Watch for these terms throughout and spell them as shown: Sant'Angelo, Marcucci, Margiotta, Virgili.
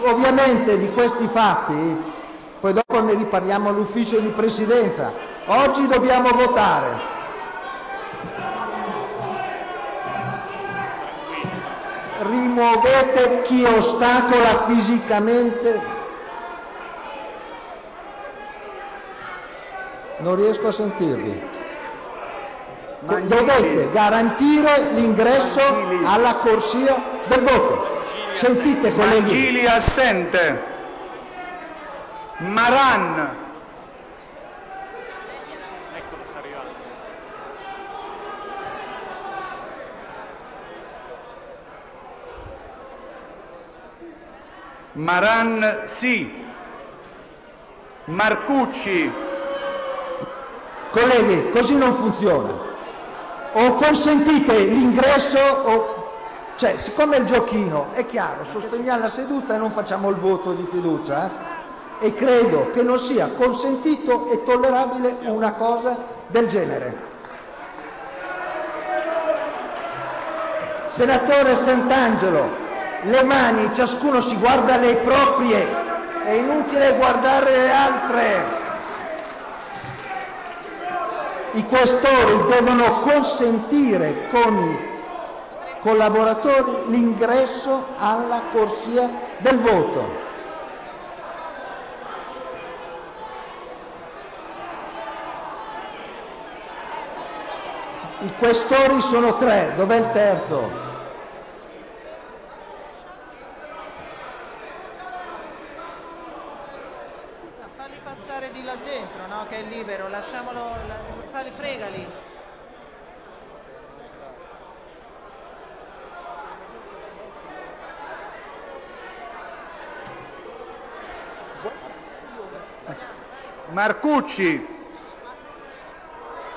Ovviamente di questi fatti, poi dopo ne riparliamo all'ufficio di presidenza. Oggi dobbiamo votare. Rimuovete chi ostacola fisicamente. Non riesco a sentirvi. Dovete garantire l'ingresso alla corsia del voto. Sentite, colleghi. Virgili assente. Maran. Eccolo, sta arrivando. Maran sì. Marcucci. Colleghi, così non funziona. O consentite l'ingresso o... Cioè, siccome il giochino è chiaro, sosteniamo la seduta e non facciamo il voto di fiducia, eh? E credo che non sia consentito e tollerabile una cosa del genere. Senatore Sant'Angelo, le mani, ciascuno si guarda le proprie, è inutile guardare le altre. I questori devono consentire con i collaboratori l'ingresso alla corsia del voto. I questori sono tre, dov'è il terzo? Marcucci.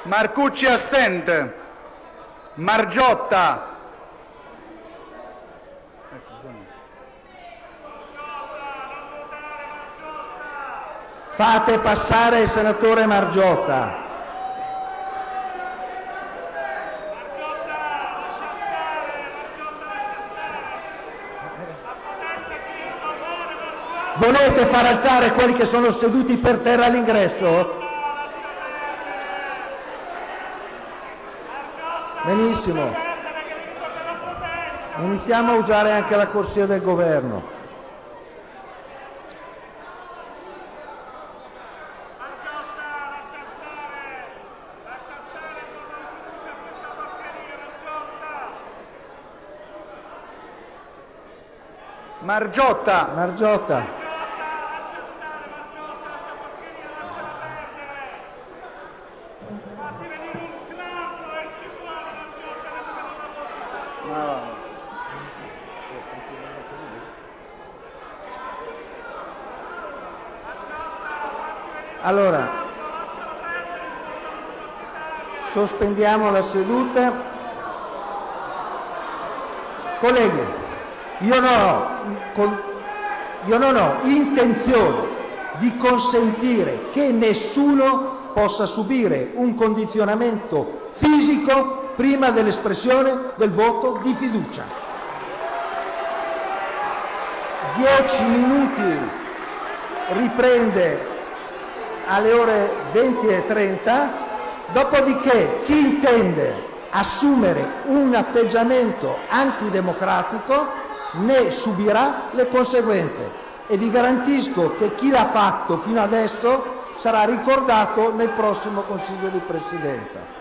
Marcucci assente. Margiotta. Fate passare il senatore Margiotta. Volete far alzare quelli che sono seduti per terra all'ingresso? Benissimo. Iniziamo a usare anche la corsia del governo. Margiotta. Margiotta. Allora, sospendiamo la seduta. Colleghi, io non ho intenzione di consentire che nessuno possa subire un condizionamento fisico prima dell'espressione del voto di fiducia. 10 minuti, riprende alle ore 20:30, dopodiché chi intende assumere un atteggiamento antidemocratico ne subirà le conseguenze, e vi garantisco che chi l'ha fatto fino adesso sarà ricordato nel prossimo Consiglio di Presidenza.